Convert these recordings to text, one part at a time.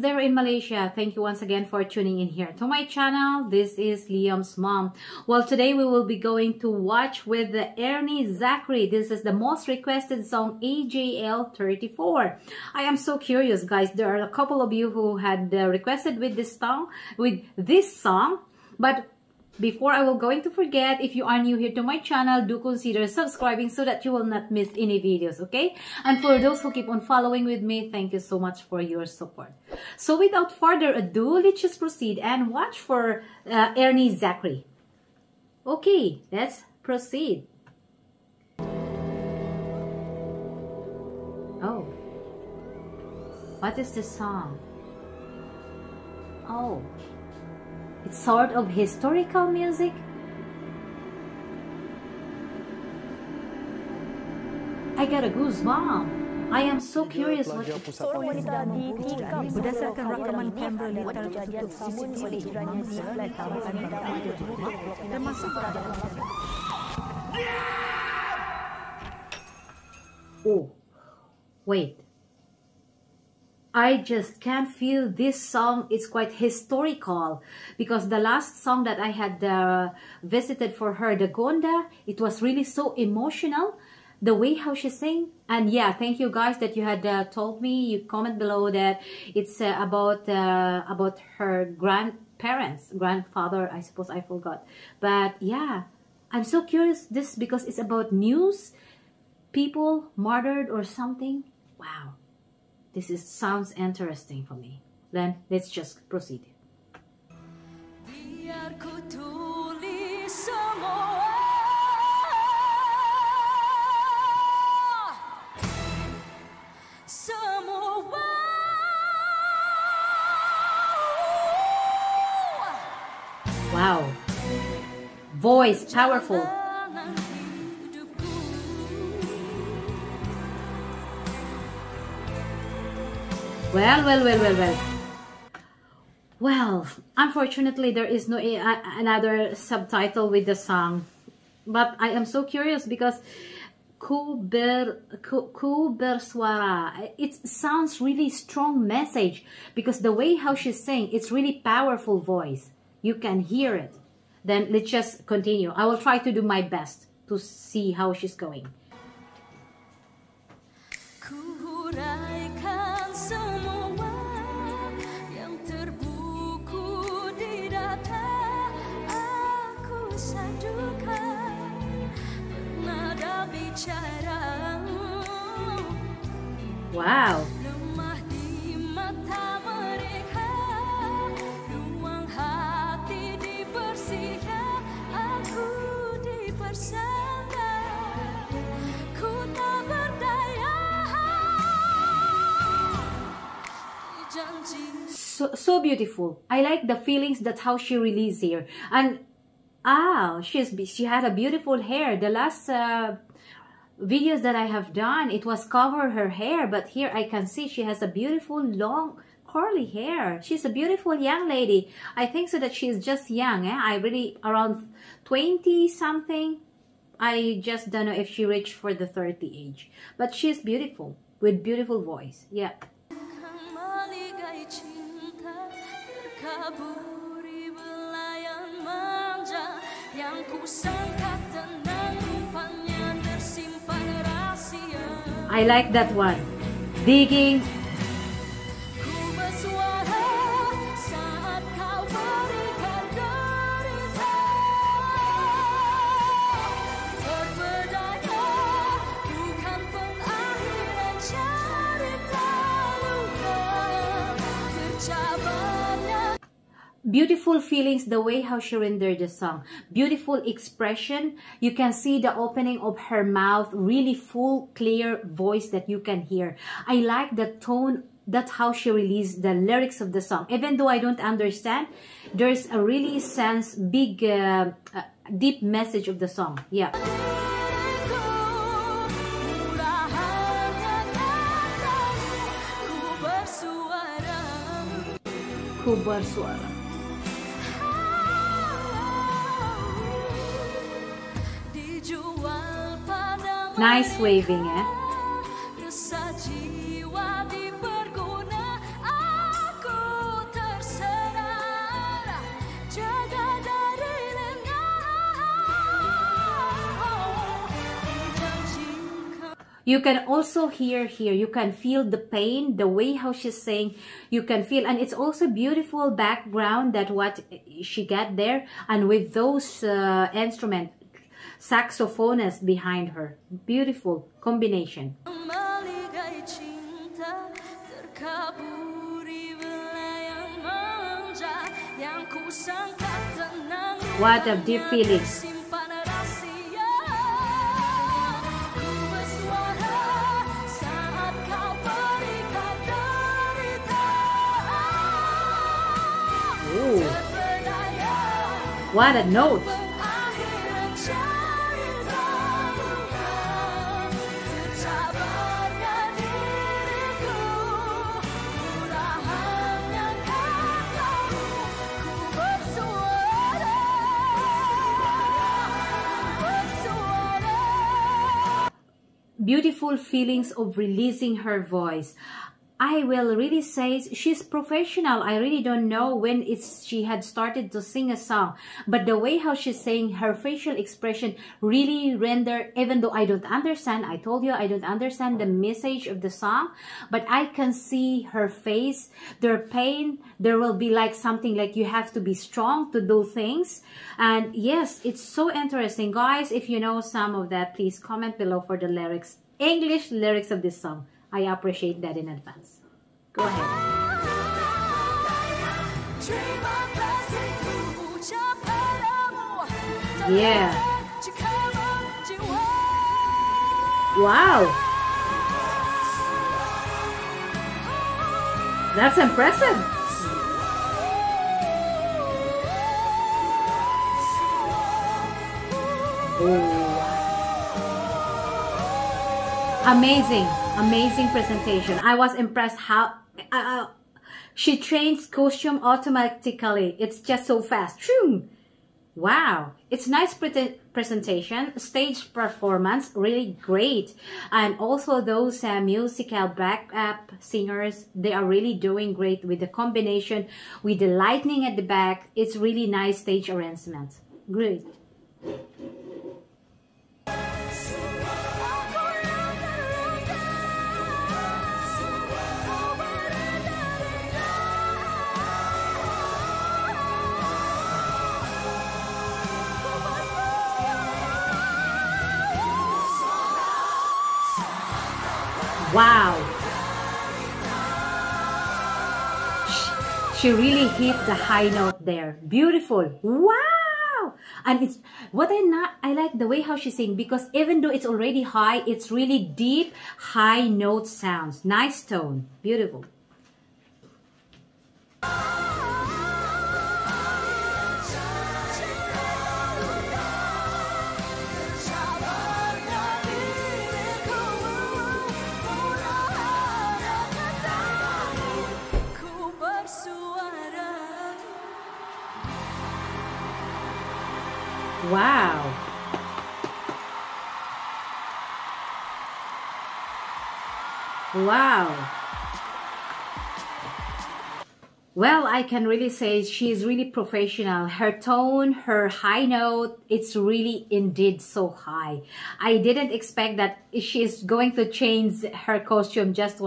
there in Malaysia, thank you once again for tuning in here to my channel. This is Liam's Mom. Well, today we will be going to watch with the Ernie Zakri. This is the most requested song, AJL34. I am so curious, guys. There are a couple of you who had requested with this song, but before I will going to forget, if you are new here to my channel, do consider subscribing so that you will not miss any videos, okay? And for those who keep on following with me, thank you so much for your support. So without further ado, let's just proceed and watch for Ernie Zakri. Okay, let's proceed. Oh, what is this song? Oh, it's sort of historical music. I got a goosebump. I am so curious what Oh, wait. I just can't feel this song is quite historical, because the last song that I had visited for her, the Gonda, it was really so emotional, the way how she sang. And yeah, thank you guys that you had told me, you comment below that it's about her grandfather, I suppose, I forgot. But yeah, I'm so curious this, because it's about news, people murdered or something. Wow. This is, sounds interesting for me. Then let's just proceed. Wow. Voice powerful. Well, unfortunately there is no another subtitle with the song, but I am so curious because Ku Bersuara, it sounds really strong message, because the way how she's saying, it's really powerful voice, you can hear it. Then let's just continue. I will try to do my best to see how she's going. Wow. So beautiful. I like the feelings that how she released here. And ah, she had a beautiful hair. The last videos that I have done, it was cover her hair, but here I can see she has a beautiful long curly hair. She's a beautiful young lady. I think so that she's just young, eh? I really around 20 something. I just don't know if she reached for the 30 age, but she's beautiful with beautiful voice. Yeah. I like that one. Digging. Beautiful feelings, the way how she rendered the song. Beautiful expression. You can see the opening of her mouth, really full, clear voice that you can hear. I like the tone, that's how she released the lyrics of the song. Even though I don't understand, there's a really sense, big, deep message of the song. Yeah. Ku Bersuara. Nice waving, eh? You can also hear here, you can feel the pain, the way how she's saying, you can feel, and it's also beautiful background that what she got there, and with those instrument saxophonist behind her. Beautiful combination. What a deep feeling. Ooh. What a note. Beautiful feelings of releasing her voice. I will really say she's professional. I really don't know when she had started to sing a song, but the way how she's saying, her facial expression really render, even though I don't understand, I told you I don't understand the message of the song, but I can see her face, their pain. There will be like something like you have to be strong to do things. And yes, it's so interesting. Guys, if you know some of that, please comment below for the lyrics, English lyrics of this song. I appreciate that in advance. Go ahead. Yeah. Wow. That's impressive. Oh. Amazing. Amazing presentation. I was impressed how she trains costume automatically. It's just so fast. Wow. It's nice presentation. Stage performance, really great. And also those musical backup singers, they are really doing great with the combination, with the lightning at the back. It's really nice stage arrangement. Great. Wow, she really hit the high note there. Beautiful. Wow. And it's what I like the way how she sings, because even though it's already high, it's really deep high note sounds. Nice tone. Beautiful. Wow. Wow. Well, I can really say she's really professional. Her tone, her high note, it's really indeed so high. I didn't expect that she's going to change her costume just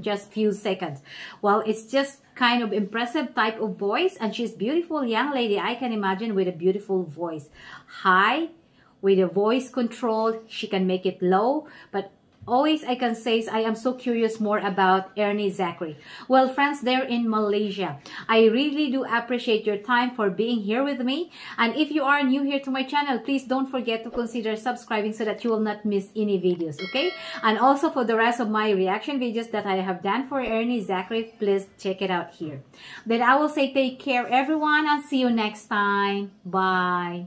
just few seconds. Well, it's just kind of impressive type of voice, and she's beautiful young lady, I can imagine, with a beautiful voice. High, with a voice control, she can make it low, but always I can say I am so curious more about Ernie Zakri. Well, friends, they're in Malaysia. I really do appreciate your time for being here with me. And if you are new here to my channel, please don't forget to consider subscribing so that you will not miss any videos, okay? And also for the rest of my reaction videos that I have done for Ernie Zakri, please check it out here. Then I will say take care, everyone, and see you next time. Bye.